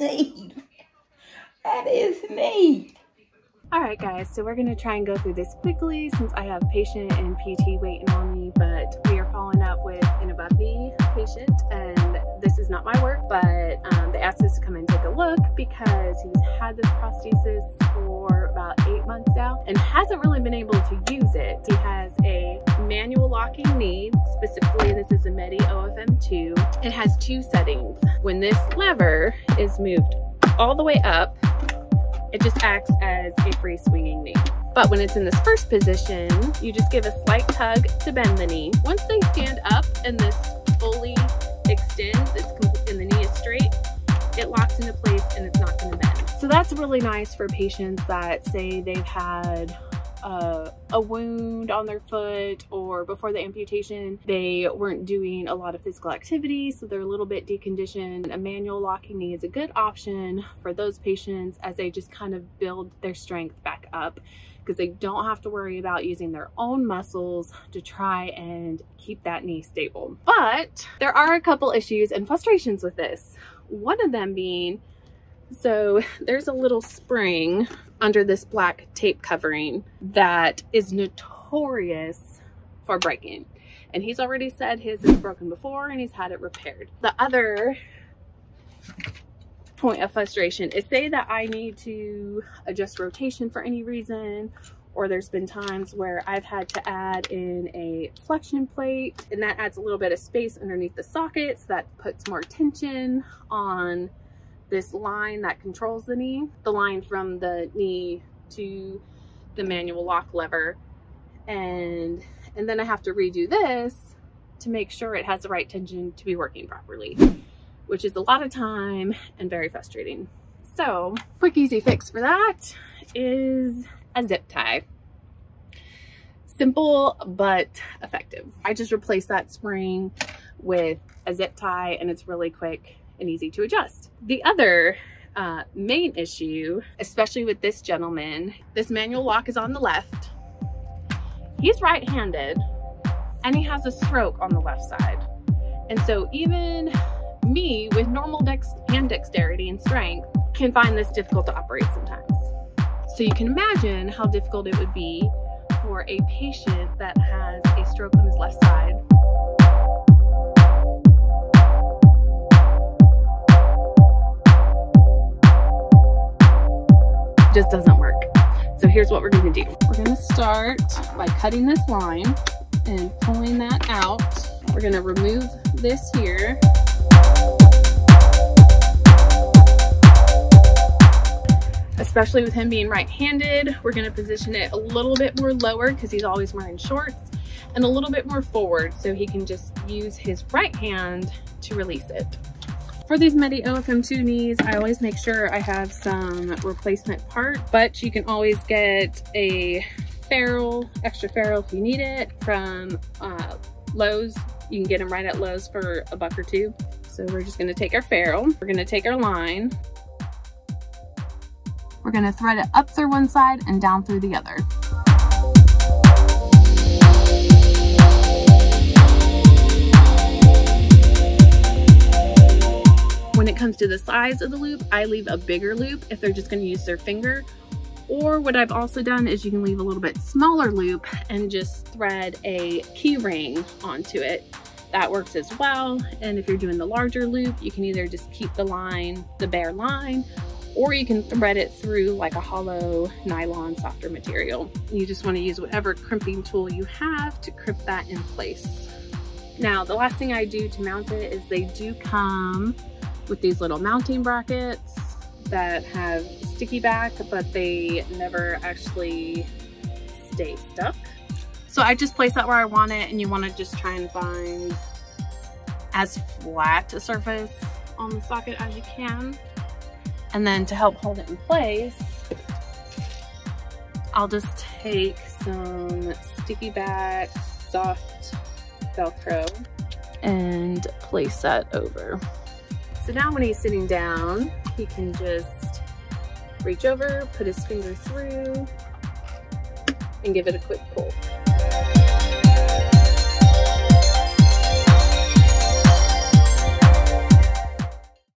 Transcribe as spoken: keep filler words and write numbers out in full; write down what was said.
neat. That is neat. All right, guys, so we're gonna try and go through this quickly since I have patient and P T waiting on me, but we are following up with an above knee patient, and this is not my work, but um, they asked us to come and take a look because he's had this prosthesis for about eight months now and hasn't really been able to use it. He has a manual locking knee, specifically this is a Medi O F M two. It has two settings. When this lever is moved all the way up, it just acts as a free swinging knee. But when it's in this first position, you just give a slight tug to bend the knee. Once they stand up and this fully extends, it's complete, and the knee is straight, it locks into place and it's not gonna bend. So that's really nice for patients that say they've had Uh, a wound on their foot, or before the amputation they weren't doing a lot of physical activity, so they're a little bit deconditioned. A manual locking knee is a good option for those patients as they just kind of build their strength back up, because they don't have to worry about using their own muscles to try and keep that knee stable. But there are a couple issues and frustrations with this. One of them being, so there's a little spring under this black tape covering that is notorious for breaking. And he's already said his is broken before and he's had it repaired. The other point of frustration is, say that I need to adjust rotation for any reason, or there's been times where I've had to add in a flexion plate, and that adds a little bit of space underneath the socket, so that puts more tension on this line that controls the knee, the line from the knee to the manual lock lever. And, and then I have to redo this to make sure it has the right tension to be working properly, which is a lot of time and very frustrating. So quick, easy fix for that is a zip tie. Simple, but effective. I just replaced that spring with a zip tie and it's really quick and easy to adjust. The other uh, main issue, especially with this gentleman, this manual lock is on the left. He's right-handed and he has a stroke on the left side. And so even me with normal dex hand dexterity and strength can find this difficult to operate sometimes. So you can imagine how difficult it would be for a patient that has a stroke on his left side. Just doesn't work. So here's what we're going to do. We're going to start by cutting this line and pulling that out. We're going to remove this here. Especially with him being right-handed, we're going to position it a little bit more lower because he's always wearing shorts, and a little bit more forward so he can just use his right hand to release it. For these Medi O F M two knees, I always make sure I have some replacement part, but you can always get a ferrule, extra ferrule if you need it, from uh, Lowe's. You can get them right at Lowe's for a buck or two. So we're just gonna take our ferrule, we're gonna take our line, we're gonna thread it up through one side and down through the other. When it comes to the size of the loop, I leave a bigger loop if they're just going to use their finger. Or what I've also done is you can leave a little bit smaller loop and just thread a key ring onto it. That works as well. And if you're doing the larger loop, you can either just keep the line, the bare line, or you can thread it through like a hollow nylon softer material. You just want to use whatever crimping tool you have to crimp that in place. Now, the last thing I do to mount it is they do come with these little mounting brackets that have sticky back, but they never actually stay stuck. So I just place that where I want it, and you want to just try and find as flat a surface on the socket as you can. And then to help hold it in place, I'll just take some sticky back soft Velcro and place that over. So now when he's sitting down, he can just reach over, put his finger through, and give it a quick pull.